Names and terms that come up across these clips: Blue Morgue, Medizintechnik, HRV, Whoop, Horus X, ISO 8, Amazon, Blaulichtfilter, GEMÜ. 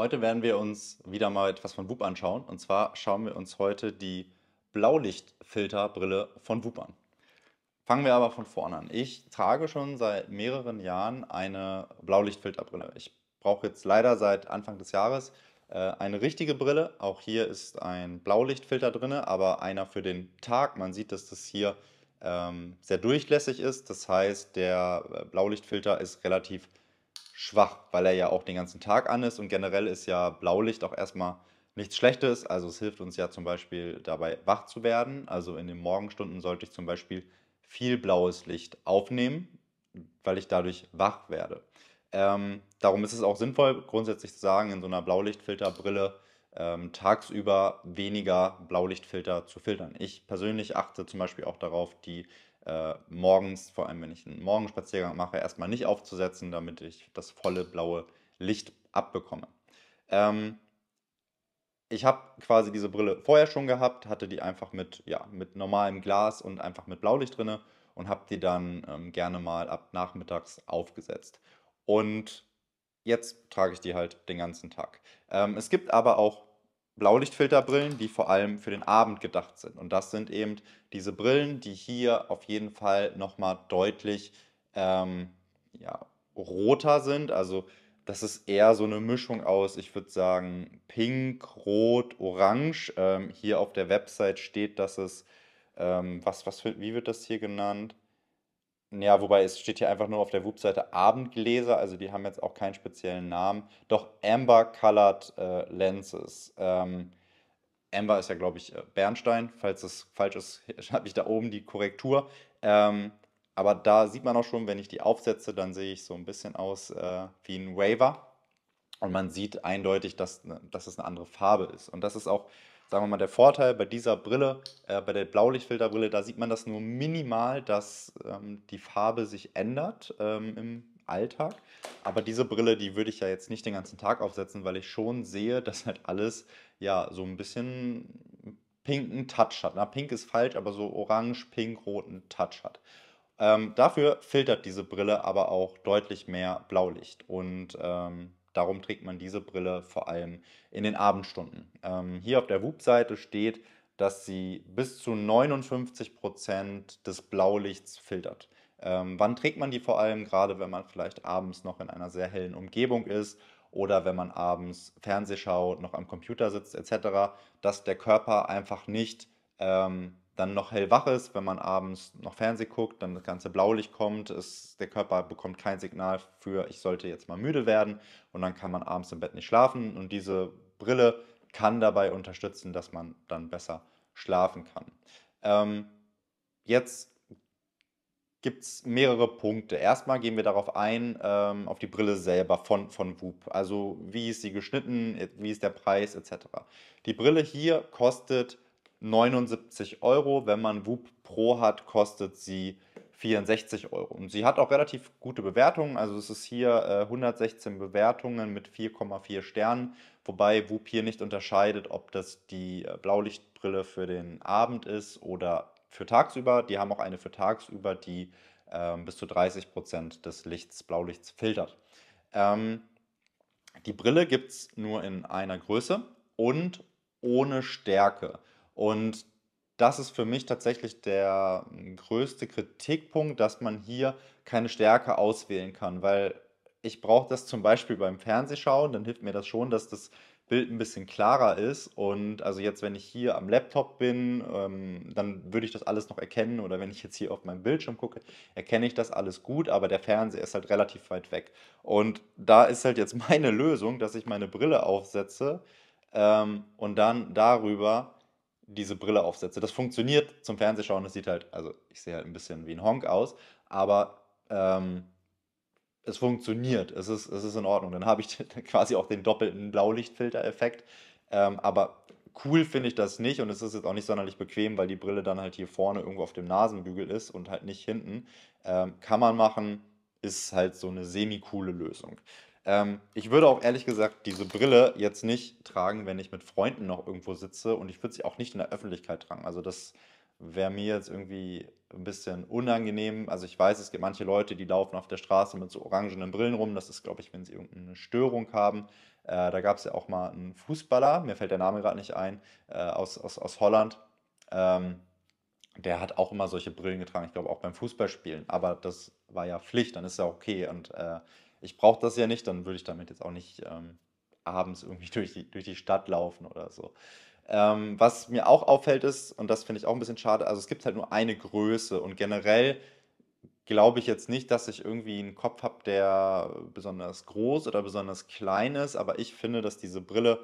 Heute werden wir uns wieder mal etwas von Whoop anschauen. Und zwar schauen wir uns heute die Blaulichtfilterbrille von Whoop an. Fangen wir aber von vorne an. Ich trage schon seit mehreren Jahren eine Blaulichtfilterbrille. Ich brauche jetzt leider seit Anfang des Jahres eine richtige Brille. Auch hier ist ein Blaulichtfilter drin, aber einer für den Tag. Man sieht, dass das hier sehr durchlässig ist. Das heißt, der Blaulichtfilter ist relativ schwach, weil er ja auch den ganzen Tag an ist. Und generell ist ja Blaulicht auch erstmal nichts Schlechtes. Also es hilft uns ja zum Beispiel dabei, wach zu werden. Also in den Morgenstunden sollte ich zum Beispiel viel blaues Licht aufnehmen, weil ich dadurch wach werde. Darum ist es auch sinnvoll, grundsätzlich zu sagen, in so einer Blaulichtfilterbrille tagsüber weniger Blaulichtfilter zu filtern. Ich persönlich achte zum Beispiel auch darauf, die morgens, vor allem wenn ich einen Morgenspaziergang mache, erstmal nicht aufzusetzen, damit ich das volle blaue Licht abbekomme. Ich habe quasi diese Brille vorher schon gehabt, hatte die einfach mit normalem Glas und einfach mit Blaulicht drin und habe die dann gerne mal ab nachmittags aufgesetzt. Und jetzt trage ich die halt den ganzen Tag. Es gibt aber auch Blaulichtfilterbrillen, die vor allem für den Abend gedacht sind. Und das sind eben diese Brillen, die hier auf jeden Fall nochmal deutlich roter sind. Also das ist eher so eine Mischung aus, ich würde sagen, pink, rot, orange. Hier auf der Website steht, dass es, wie wird das hier genannt? Ja, wobei es steht hier einfach nur auf der Whoop-Seite Abendgläser, also die haben jetzt auch keinen speziellen Namen. Doch Amber Colored Lenses. Amber ist ja, glaube ich, Bernstein. Falls es falsch ist, habe ich da oben die Korrektur. Aber da sieht man auch schon, wenn ich die aufsetze, dann sehe ich so ein bisschen aus wie ein Waver. Und man sieht eindeutig, dass es eine andere Farbe ist. Und das ist auch, sagen wir mal, der Vorteil bei dieser Brille, bei der Blaulichtfilterbrille, da sieht man das nur minimal, dass die Farbe sich ändert im Alltag. Aber diese Brille, die würde ich ja jetzt nicht den ganzen Tag aufsetzen, weil ich schon sehe, dass halt alles ja so ein bisschen pinken Touch hat. Na, pink ist falsch, aber so orange, pink, roten Touch hat. Dafür filtert diese Brille aber auch deutlich mehr Blaulicht und darum trägt man diese Brille vor allem in den Abendstunden. Hier auf der Whoop-Seite steht, dass sie bis zu 59% des Blaulichts filtert. Wann trägt man die vor allem? Gerade wenn man vielleicht abends noch in einer sehr hellen Umgebung ist oder wenn man abends Fernseh schaut, noch am Computer sitzt etc., dass der Körper einfach nicht dann noch hellwach ist. Wenn man abends noch Fernseh guckt, dann das ganze Blaulicht kommt, der Körper bekommt kein Signal für, ich sollte jetzt mal müde werden, und dann kann man abends im Bett nicht schlafen und diese Brille kann dabei unterstützen, dass man dann besser schlafen kann. Jetzt gibt es mehrere Punkte. Erstmal gehen wir darauf ein, auf die Brille selber von Whoop. Also wie ist sie geschnitten, wie ist der Preis etc. Die Brille hier kostet 79 €, wenn man Whoop Pro hat, kostet sie 64 €. Und sie hat auch relativ gute Bewertungen, also es ist hier 116 Bewertungen mit 4,4 Sternen, wobei Whoop hier nicht unterscheidet, ob das die Blaulichtbrille für den Abend ist oder für tagsüber. Die haben auch eine für tagsüber, die bis zu 30% des Blaulichts filtert. Die Brille gibt es nur in einer Größe und ohne Stärke. Und das ist für mich tatsächlich der größte Kritikpunkt, dass man hier keine Stärke auswählen kann, weil ich brauche das zum Beispiel beim Fernsehschauen, dann hilft mir das schon, dass das Bild ein bisschen klarer ist. Und also jetzt, wenn ich hier am Laptop bin, dann würde ich das alles noch erkennen, oder wenn ich jetzt hier auf meinem Bildschirm gucke, erkenne ich das alles gut, aber der Fernseher ist halt relativ weit weg. Und da ist halt jetzt meine Lösung, dass ich meine Brille aufsetze und dann darüber diese Brille aufsetze. Das funktioniert zum Fernsehschauen, das sieht halt, also ich sehe halt ein bisschen wie ein Honk aus, aber es funktioniert, es ist in Ordnung. Dann habe ich quasi auch den doppelten Blaulichtfilter-Effekt, aber cool finde ich das nicht, und es ist jetzt auch nicht sonderlich bequem, weil die Brille dann halt hier vorne irgendwo auf dem Nasenbügel ist und halt nicht hinten. Kann man machen, ist halt so eine semi-coole Lösung. Ich würde auch ehrlich gesagt diese Brille jetzt nicht tragen, wenn ich mit Freunden noch irgendwo sitze, und ich würde sie auch nicht in der Öffentlichkeit tragen. Also das wäre mir jetzt irgendwie ein bisschen unangenehm. Also ich weiß, es gibt manche Leute, die laufen auf der Straße mit so orangenen Brillen rum. Das ist, glaube ich, wenn sie irgendeine Störung haben. Da gab es ja auch mal einen Fußballer, mir fällt der Name gerade nicht ein, aus Holland. Der hat auch immer solche Brillen getragen, ich glaube auch beim Fußballspielen. Aber das war ja Pflicht, dann ist ja okay. Und ich brauche das ja nicht, dann würde ich damit jetzt auch nicht abends irgendwie durch die Stadt laufen oder so. Was mir auch auffällt ist, und das finde ich auch ein bisschen schade, also es gibt halt nur eine Größe und generell glaube ich jetzt nicht, dass ich irgendwie einen Kopf habe, der besonders groß oder besonders klein ist, aber ich finde, dass diese Brille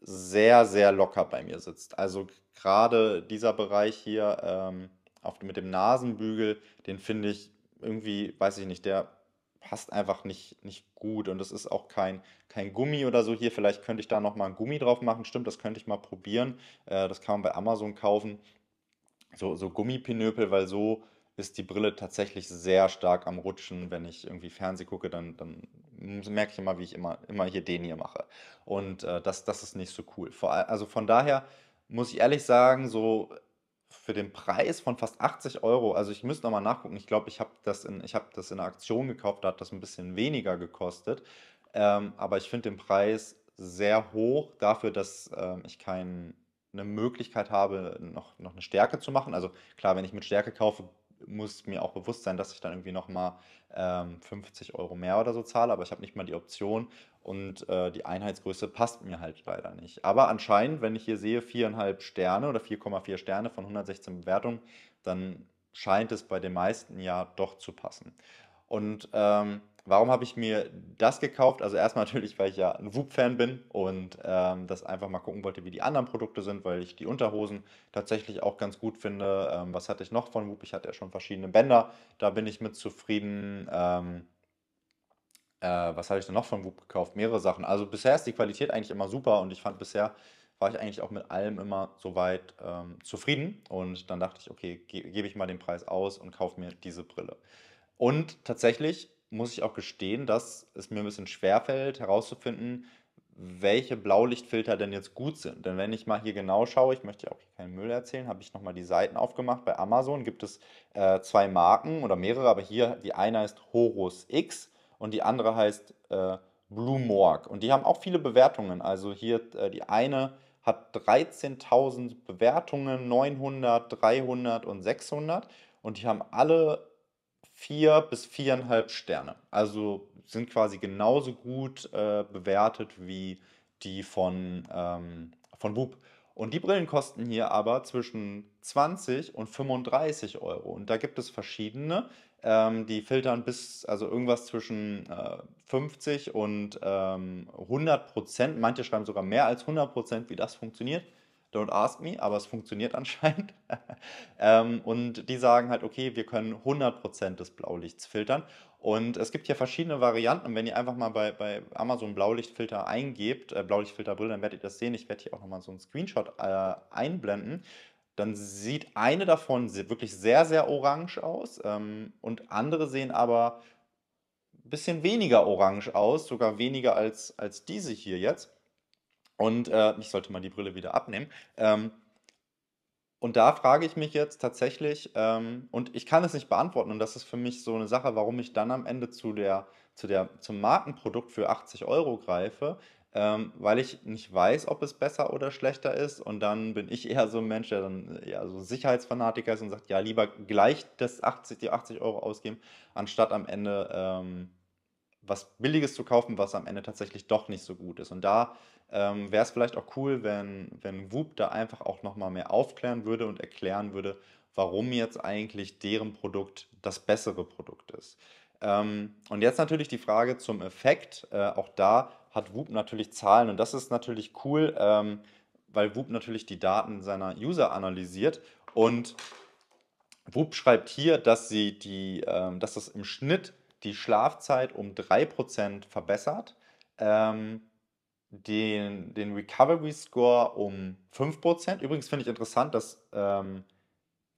sehr, sehr locker bei mir sitzt. Also gerade dieser Bereich hier mit dem Nasenbügel, den finde ich irgendwie, weiß ich nicht, der passt einfach nicht gut und das ist auch kein Gummi oder so hier. Vielleicht könnte ich da nochmal ein Gummi drauf machen, stimmt, das könnte ich mal probieren. Das kann man bei Amazon kaufen, so Gummipinöpel, weil so ist die Brille tatsächlich sehr stark am Rutschen. Wenn ich irgendwie Fernseh gucke, dann merke ich immer, wie ich immer hier den hier mache und das ist nicht so cool. Also von daher muss ich ehrlich sagen, so für den Preis von fast 80 €, also ich müsste nochmal nachgucken, ich glaube, ich habe das in einer Aktion gekauft, da hat das ein bisschen weniger gekostet, aber ich finde den Preis sehr hoch dafür, dass ich keine Möglichkeit habe, noch eine Stärke zu machen. Also klar, wenn ich mit Stärke kaufe, muss mir auch bewusst sein, dass ich dann irgendwie nochmal 50 € mehr oder so zahle, aber ich habe nicht mal die Option und die Einheitsgröße passt mir halt leider nicht. Aber anscheinend, wenn ich hier sehe 4,5 Sterne oder 4,4 Sterne von 116 Bewertungen, dann scheint es bei den meisten ja doch zu passen. Und warum habe ich mir das gekauft? Also erstmal natürlich, weil ich ja ein Whoop-Fan bin und das einfach mal gucken wollte, wie die anderen Produkte sind, weil ich die Unterhosen tatsächlich auch ganz gut finde. Was hatte ich noch von Whoop? Ich hatte ja schon verschiedene Bänder, da bin ich mit zufrieden. Was habe ich denn noch von Whoop gekauft? Mehrere Sachen. Also bisher ist die Qualität eigentlich immer super und ich fand, bisher war ich eigentlich auch mit allem immer soweit zufrieden. Und dann dachte ich, okay, gebe ich mal den Preis aus und kaufe mir diese Brille. Und tatsächlich muss ich auch gestehen, dass es mir ein bisschen schwerfällt, herauszufinden, welche Blaulichtfilter denn jetzt gut sind. Denn wenn ich mal hier genau schaue, ich möchte ja auch keinen Müll erzählen, habe ich nochmal die Seiten aufgemacht. Bei Amazon gibt es zwei Marken oder mehrere, aber hier, die eine heißt Horus X und die andere heißt Blue Morgue. Und die haben auch viele Bewertungen. Also hier, die eine hat 13.000 Bewertungen, 900, 300 und 600. Und die haben alle 4 bis 4,5 Sterne. Also sind quasi genauso gut bewertet wie die von Whoop. Und die Brillen kosten hier aber zwischen 20 und 35 €. Und da gibt es verschiedene, die filtern bis, also irgendwas zwischen 50 und 100%. Manche schreiben sogar mehr als 100%, wie das funktioniert. Don't ask me, aber es funktioniert anscheinend. Und die sagen halt, okay, wir können 100% des Blaulichts filtern. Und es gibt hier verschiedene Varianten. Wenn ihr einfach mal bei Amazon Blaulichtfilter eingebt, Blaulichtfilterbrille, dann werdet ihr das sehen. Ich werde hier auch nochmal so einen Screenshot einblenden. Dann sieht eine davon wirklich sehr, sehr orange aus. Und andere sehen aber ein bisschen weniger orange aus, sogar weniger als diese hier jetzt. Und ich sollte mal die Brille wieder abnehmen. Und da frage ich mich jetzt tatsächlich, und ich kann es nicht beantworten, und das ist für mich so eine Sache, warum ich dann am Ende zum Markenprodukt für 80 € greife, weil ich nicht weiß, ob es besser oder schlechter ist. Und dann bin ich eher so ein Mensch, der dann eher so ein Sicherheitsfanatiker ist und sagt, ja, lieber gleich die 80 € ausgeben, anstatt am Ende was Billiges zu kaufen, was am Ende tatsächlich doch nicht so gut ist. Und da wäre es vielleicht auch cool, wenn Whoop da einfach auch nochmal mehr aufklären würde und erklären würde, warum jetzt eigentlich deren Produkt das bessere Produkt ist. Und jetzt natürlich die Frage zum Effekt. Auch da hat Whoop natürlich Zahlen und das ist natürlich cool, weil Whoop natürlich die Daten seiner User analysiert und Whoop schreibt hier, dass das im Schnitt die Schlafzeit um 3% verbessert, den Recovery Score um 5%. Übrigens finde ich interessant, dass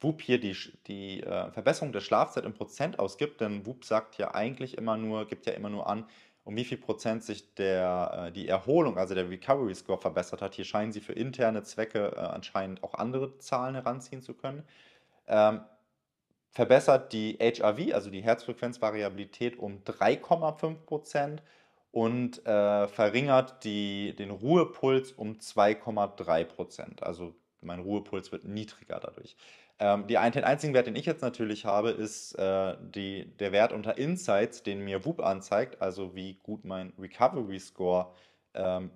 Whoop hier die Verbesserung der Schlafzeit in Prozent ausgibt, denn Whoop sagt ja eigentlich gibt ja immer nur an, um wie viel Prozent sich die Erholung, also der Recovery Score, verbessert hat. Hier scheinen sie für interne Zwecke anscheinend auch andere Zahlen heranziehen zu können. verbessert die HRV, also die Herzfrequenzvariabilität, um 3,5% und verringert den Ruhepuls um 2,3%. Also mein Ruhepuls wird niedriger dadurch. Den einzigen Wert, den ich jetzt natürlich habe, ist der Wert unter Insights, den mir Whoop anzeigt, also wie gut mein Recovery Score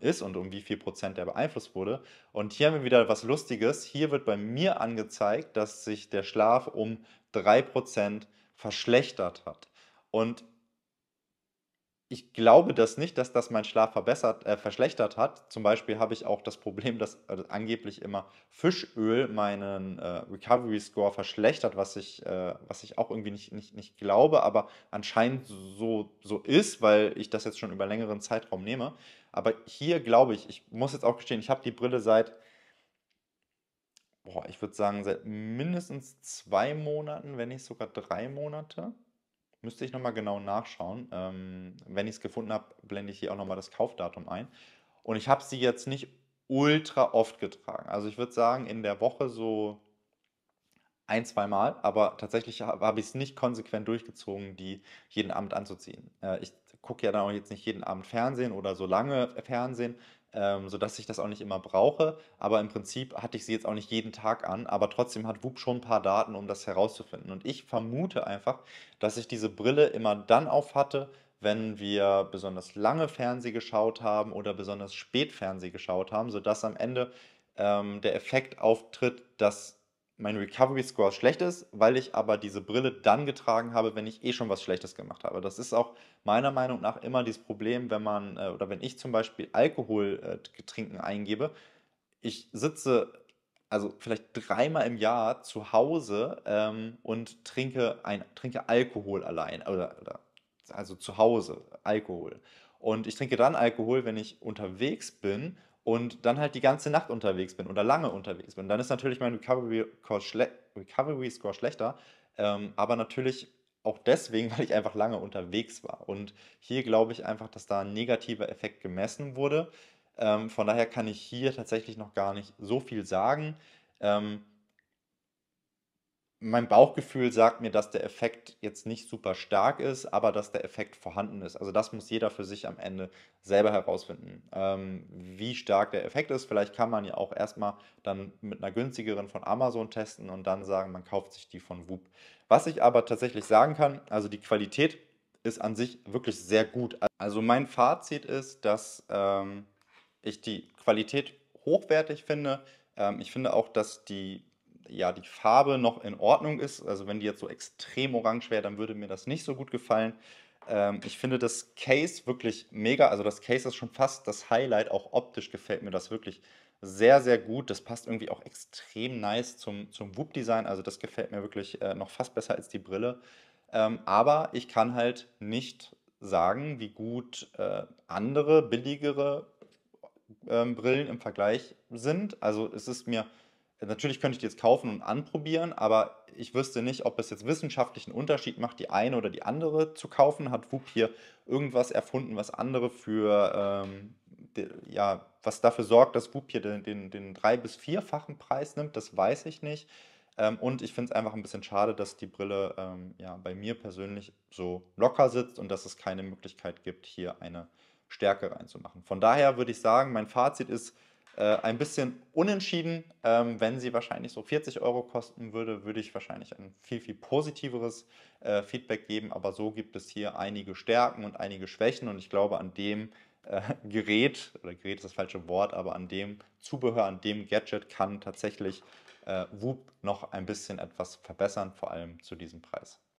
ist und um wie viel Prozent der beeinflusst wurde. Und hier haben wir wieder was Lustiges. Hier wird bei mir angezeigt, dass sich der Schlaf um 3% verschlechtert hat. Und ich glaube das nicht, dass das meinen Schlaf verschlechtert hat. Zum Beispiel habe ich auch das Problem, dass angeblich immer Fischöl meinen Recovery-Score verschlechtert, was ich auch irgendwie nicht glaube, aber anscheinend so ist, weil ich das jetzt schon über längeren Zeitraum nehme. Aber hier glaube ich muss jetzt auch gestehen, ich habe die Brille seit mindestens 2 Monaten, wenn nicht sogar 3 Monate. Müsste ich nochmal genau nachschauen. Wenn ich es gefunden habe, blende ich hier auch nochmal das Kaufdatum ein. Und ich habe sie jetzt nicht ultra oft getragen. Also ich würde sagen, in der Woche so 1-2 Mal. Aber tatsächlich habe ich es nicht konsequent durchgezogen, die jeden Abend anzuziehen. Ich gucke ja dann auch jetzt nicht jeden Abend Fernsehen oder so lange Fernsehen, sodass ich das auch nicht immer brauche. Aber im Prinzip hatte ich sie jetzt auch nicht jeden Tag an. Aber trotzdem hat Whoop schon ein paar Daten, um das herauszufinden. Und ich vermute einfach, dass ich diese Brille immer dann auf hatte, wenn wir besonders lange Fernsehen geschaut haben oder besonders spät Fernsehen geschaut haben, sodass am Ende der Effekt auftritt, dass mein Recovery-Score schlecht ist, weil ich aber diese Brille dann getragen habe, wenn ich eh schon was Schlechtes gemacht habe. Das ist auch meiner Meinung nach immer dieses Problem, wenn ich zum Beispiel Alkohol trinken eingebe. Ich sitze also vielleicht 3-mal im Jahr zu Hause und trinke Alkohol allein, also zu Hause Alkohol. Und ich trinke dann Alkohol, wenn ich unterwegs bin, und dann halt die ganze Nacht unterwegs bin oder lange unterwegs bin. Und dann ist natürlich mein Recovery-Score schlechter, aber natürlich auch deswegen, weil ich einfach lange unterwegs war. Und hier glaube ich einfach, dass da ein negativer Effekt gemessen wurde. Von daher kann ich hier tatsächlich noch gar nicht so viel sagen. Mein Bauchgefühl sagt mir, dass der Effekt jetzt nicht super stark ist, aber dass der Effekt vorhanden ist. Also das muss jeder für sich am Ende selber herausfinden, wie stark der Effekt ist. Vielleicht kann man ja auch erstmal dann mit einer günstigeren von Amazon testen und dann sagen, man kauft sich die von Whoop. Was ich aber tatsächlich sagen kann, also die Qualität ist an sich wirklich sehr gut. Also mein Fazit ist, dass ich die Qualität hochwertig finde. Ich finde auch, dass die Farbe noch in Ordnung ist. Also wenn die jetzt so extrem orange wäre, dann würde mir das nicht so gut gefallen. Ich finde das Case wirklich mega. Also das Case ist schon fast das Highlight. Auch optisch gefällt mir das wirklich sehr, sehr gut. Das passt irgendwie auch extrem nice zum Whoop-Design. Also das gefällt mir wirklich noch fast besser als die Brille. Aber ich kann halt nicht sagen, wie gut andere, billigere Brillen im Vergleich sind. Also es ist mir... Natürlich könnte ich die jetzt kaufen und anprobieren, aber ich wüsste nicht, ob es jetzt wissenschaftlichen Unterschied macht, die eine oder die andere zu kaufen. Hat Whoop hier irgendwas erfunden, was andere was dafür sorgt, dass Whoop hier den 3- bis 4-fachen Preis nimmt? Das weiß ich nicht. Und ich finde es einfach ein bisschen schade, dass die Brille bei mir persönlich so locker sitzt und dass es keine Möglichkeit gibt, hier eine Stärke reinzumachen. Von daher würde ich sagen, mein Fazit ist, ein bisschen unentschieden. Wenn sie wahrscheinlich so 40 € kosten würde, würde ich wahrscheinlich ein viel, viel positiveres Feedback geben. Aber so gibt es hier einige Stärken und einige Schwächen. Und ich glaube, an dem Gerät, oder Gerät ist das falsche Wort, aber an dem Zubehör, an dem Gadget kann tatsächlich Whoop noch ein bisschen etwas verbessern, vor allem zu diesem Preis.